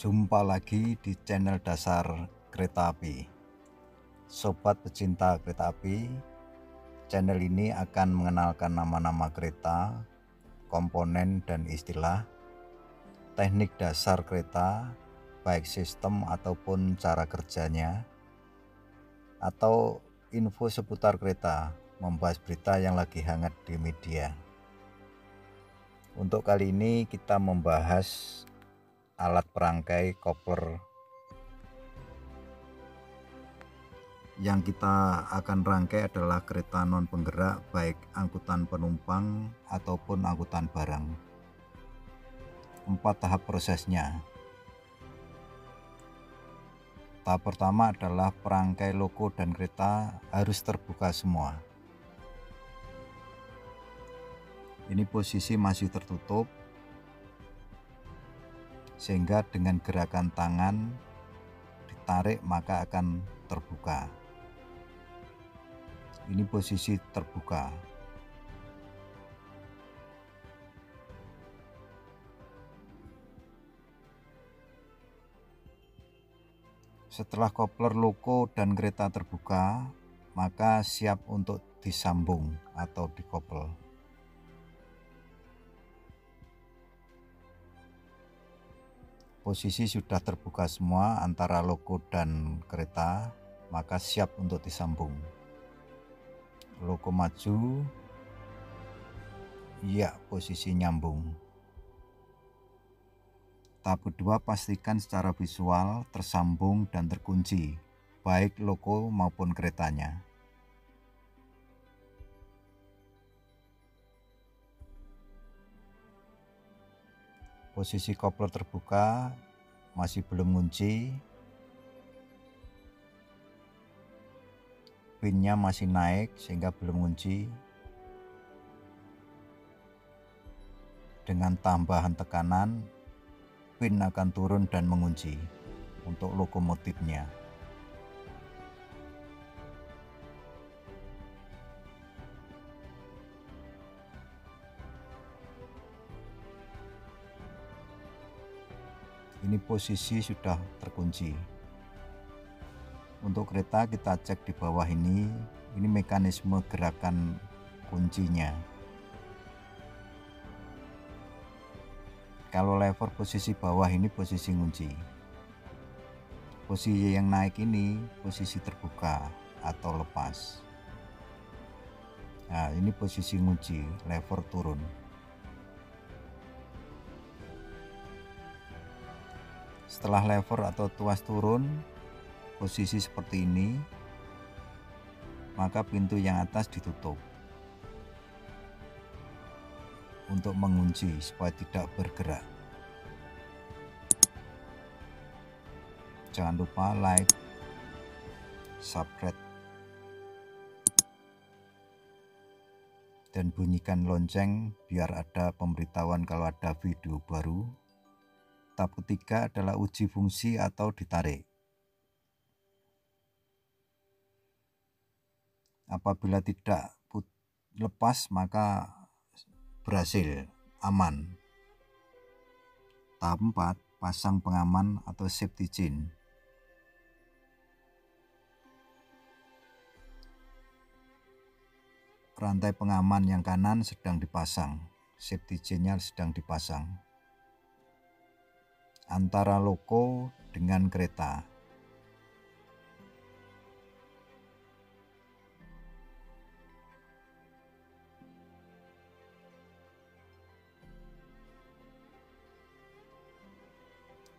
Jumpa lagi di channel Dasar Kereta Api. Sobat pecinta kereta api, channel ini akan mengenalkan nama-nama kereta, komponen dan istilah, teknik dasar kereta, baik sistem ataupun cara kerjanya, atau info seputar kereta, membahas berita yang lagi hangat di media. Untuk kali ini kita membahas alat perangkai coupler yang kita akan rangkai adalah kereta non penggerak, baik angkutan penumpang ataupun angkutan barang. 4 tahap prosesnya. Tahap pertama adalah perangkai loko dan kereta harus terbuka semua. Ini posisi masih tertutup, sehingga dengan gerakan tangan ditarik maka akan terbuka. Ini posisi terbuka. Setelah coupler loko dan kereta terbuka, maka siap untuk disambung atau dikoppel. Posisi sudah terbuka semua antara loko dan kereta, maka siap untuk disambung. Loko maju, ya, posisi nyambung. Tahap kedua, pastikan secara visual tersambung dan terkunci, baik loko maupun keretanya. Posisi coupler terbuka, masih belum ngunci, pinnya masih naik sehingga belum ngunci. Dengan tambahan tekanan, pin akan turun dan mengunci untuk lokomotifnya. Ini posisi sudah terkunci. Untuk kereta kita cek di bawah ini mekanisme gerakan kuncinya. Kalau lever posisi bawah ini posisi ngunci. Posisi yang naik ini posisi terbuka atau lepas. Nah, ini posisi ngunci, lever turun. Setelah lever atau tuas turun posisi seperti ini, maka pintu yang atas ditutup untuk mengunci supaya tidak bergerak. Jangan lupa like, subscribe, dan bunyikan lonceng biar ada pemberitahuan kalau ada video baru. Tahap ketiga adalah uji fungsi atau ditarik. Apabila tidak lepas maka berhasil, aman. Tahap 4, pasang pengaman atau safety chain. Rantai pengaman yang kanan sedang dipasang, safety chain-nya sedang dipasang antara loko dengan kereta.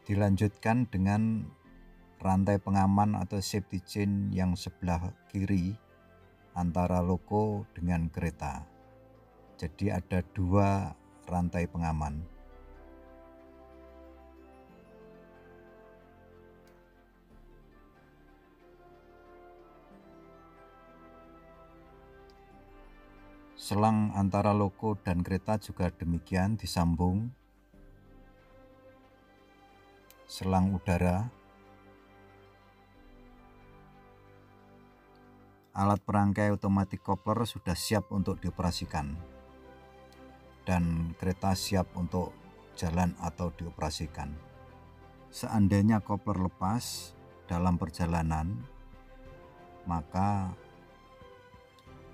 Dilanjutkan dengan rantai pengaman atau safety chain yang sebelah kiri antara loko dengan kereta. Jadi ada 2 rantai pengaman. Selang antara loko dan kereta juga demikian disambung. Selang udara. Alat perangkai automatic coupler sudah siap untuk dioperasikan. Dan kereta siap untuk jalan atau dioperasikan. Seandainya kopler lepas dalam perjalanan, maka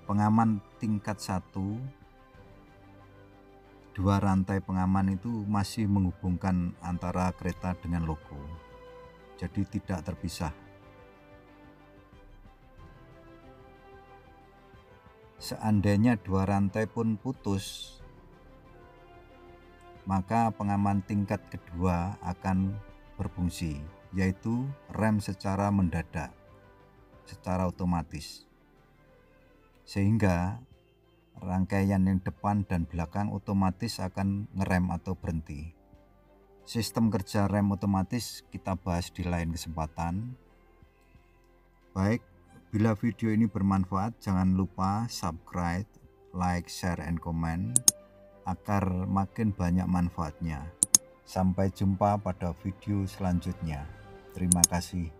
pengaman tingkat 1, 2 rantai pengaman itu masih menghubungkan antara kereta dengan loko, jadi tidak terpisah. Seandainya 2 rantai pun putus, maka pengaman tingkat kedua akan berfungsi, yaitu rem secara mendadak, secara otomatis, sehingga rangkaian yang depan dan belakang otomatis akan ngerem atau berhenti. Sistem kerja rem otomatis kita bahas di lain kesempatan. Baik, bila video ini bermanfaat, jangan lupa subscribe, like, share, and comment agar makin banyak manfaatnya. Sampai jumpa pada video selanjutnya. Terima kasih.